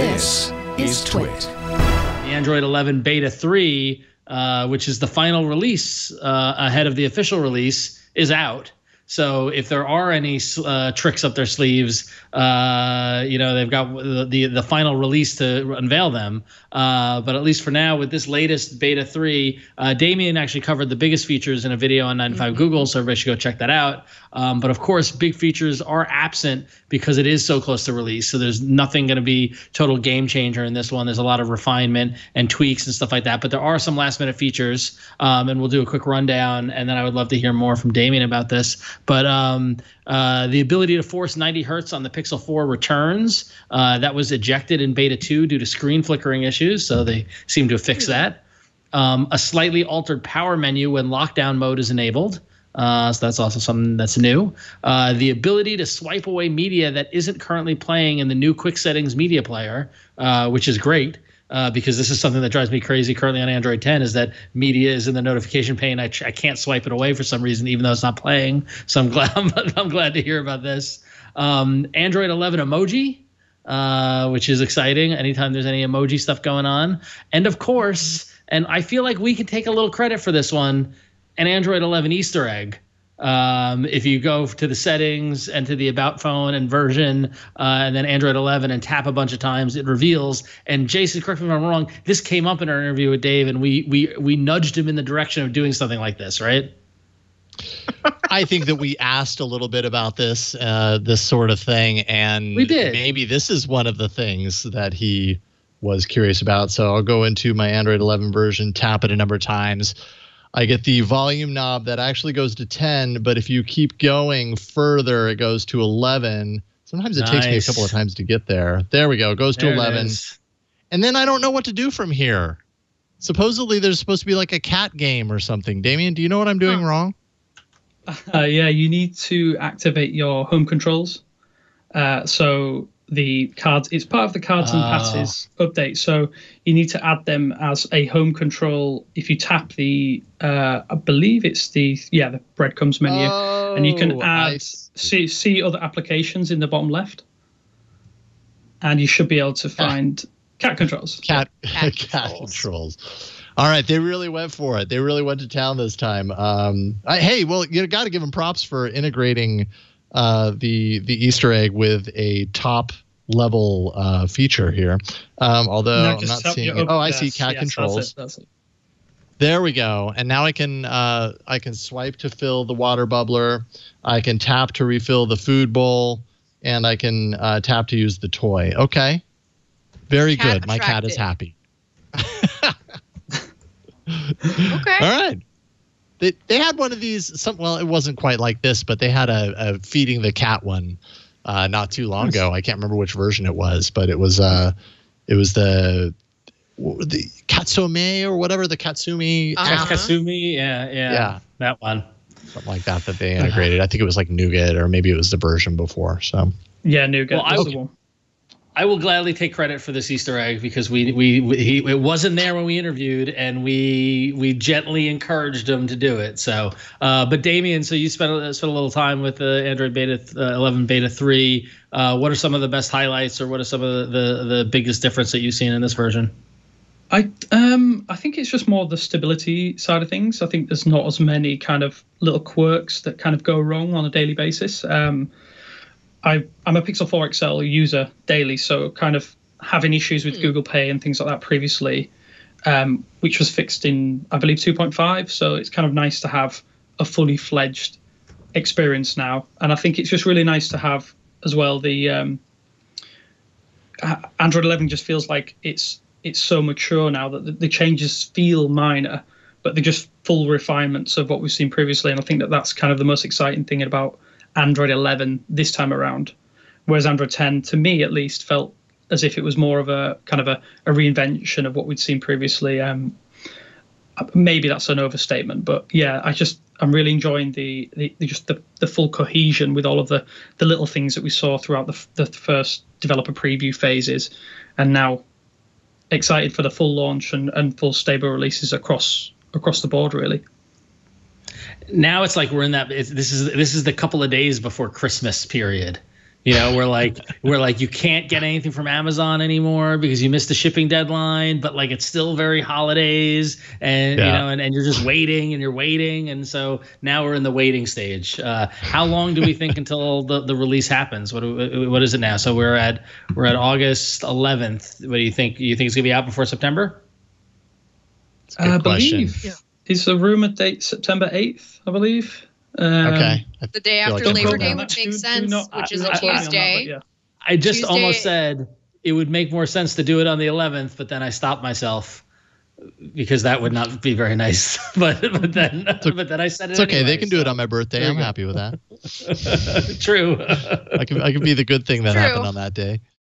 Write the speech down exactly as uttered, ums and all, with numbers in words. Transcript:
This is Twit. The Android eleven Beta three, uh, which is the final release uh, ahead of the official release, is out. So if there are any uh, tricks up their sleeves, uh, you know, they've got the, the the final release to unveil them. Uh, but at least for now, with this latest Beta three, uh, Damien actually covered the biggest features in a video on nine to five Google, so everybody should go check that out. Um, but of course, big features are absent because it is so close to release. So there's nothing going to be total game changer in this one. There's a lot of refinement and tweaks and stuff like that. But there are some last minute features, um, and we'll do a quick rundown. And then I would love to hear more from Damien about this. But um, uh, the ability to force ninety hertz on the Pixel four returns, uh, that was ejected in Beta two due to screen flickering issues, so they seem to have fixed that. Um, a slightly altered power menu when lockdown mode is enabled, uh, so that's also something that's new. Uh, the ability to swipe away media that isn't currently playing in the new Quick Settings media player, uh, which is great. Uh, because this is something that drives me crazy currently on Android ten is that media is in the notification pane. I, I can't swipe it away for some reason, even though it's not playing. So I'm glad, I'm, I'm glad to hear about this. Um, Android eleven emoji, uh, which is exciting anytime there's any emoji stuff going on. And of course, and I feel like we can take a little credit for this one, an Android eleven Easter egg. Um, if you go to the settings and to the about phone and version, uh, and then Android eleven and tap a bunch of times, it reveals. And Jason, correct me if I'm wrong, this came up in our interview with Dave, and we we we nudged him in the direction of doing something like this, right? I think that we asked a little bit about this, uh, this sort of thing, and we did. Maybe this is one of the things that he was curious about. So I'll go into my Android eleven version, tap it a number of times. I get the volume knob that actually goes to ten, but if you keep going further, it goes to eleven. Sometimes it nice. takes me a couple of times to get there. There we go. It goes there to eleven. And then I don't know what to do from here. Supposedly, there's supposed to be like a cat game or something. Damien, do you know what I'm doing huh. wrong? Uh, yeah, you need to activate your home controls. Uh, so the cards, it's part of the cards oh. and passes update. So you need to add them as a home control. If you tap the, uh, I believe it's the, yeah, the breadcrumbs menu. Oh, and you can add, see, see other applications in the bottom left. And you should be able to find cat, cat controls. Cat, cat, cat controls. controls. All right, they really went for it. They really went to town this time. Um, I, hey, well, you got to give them props for integrating Uh, the the Easter egg with a top level uh, feature here, um, although no, I'm not seeing it. Oh, I yes, see cat yes, controls. That's it, that's it. There we go. And now I can uh, I can swipe to fill the water bubbler. I can tap to refill the food bowl, and I can uh, tap to use the toy. Okay, very cat good. Attracted. My cat is happy. Okay. All right. They, they had one of these, some, well, it wasn't quite like this, but they had a, a feeding the cat one uh, not too long ago. I can't remember which version it was, but it was uh, it was the the Katsumi or whatever, the Katsumi. Uh-huh. Katsumi, yeah, yeah, yeah, that one. Something like that that they integrated. I think it was like Nougat or maybe it was the version before. So yeah, Nougat. Well, I was okay. I will gladly take credit for this Easter egg because we we, we he, it wasn't there when we interviewed, and we we gently encouraged him to do it. So, uh, but Damien, so you spent a, spent a little time with the Android Beta uh, eleven Beta three. Uh, what are some of the best highlights, or what are some of the, the the biggest difference that you've seen in this version? I um I think it's just more the stability side of things. I think there's not as many kind of little quirks that kind of go wrong on a daily basis. Um, I, I'm a Pixel four X L user daily, so kind of having issues with mm. Google Pay and things like that previously, um, which was fixed in, I believe, two point five. So it's kind of nice to have a fully fledged experience now. And I think it's just really nice to have as well the um, Android eleven just feels like it's it's so mature now that the, the changes feel minor, but they're just full refinements of what we've seen previously. And I think that that's kind of the most exciting thing about Android eleven this time around, whereas Android ten, to me at least, felt as if it was more of a kind of a, a reinvention of what we'd seen previously. Um, maybe that's an overstatement, but yeah, I just I'm really enjoying the, the, the just the, the full cohesion with all of the the little things that we saw throughout the the first developer preview phases, and now excited for the full launch and and full stable releases across across the board, really. Now it's like we're in that. It's, this is this is the couple of days before Christmas period. You know, we're like, we're like, you can't get anything from Amazon anymore because you missed the shipping deadline, but like, it's still very holidays and, yeah. you know, and, and you're just waiting and you're waiting. And so now we're in the waiting stage. Uh, how long do we think until the, the release happens? What, what is it now? So we're at, we're at August eleventh. What do you think? You think it's gonna be out before September? I believe yeah. it's a rumored date, September eighth, I believe. Um, okay. I the day after like Labor Day would make sense, not, which is I, a Tuesday. Not, yeah. I just Tuesday. almost said it would make more sense to do it on the eleventh, but then I stopped myself because that would not be very nice. but but then okay. but then I said it. It's okay. Anyway, they can so. do it on my birthday. I'm happy with that. True. I can I can be the good thing that True. happened on that day.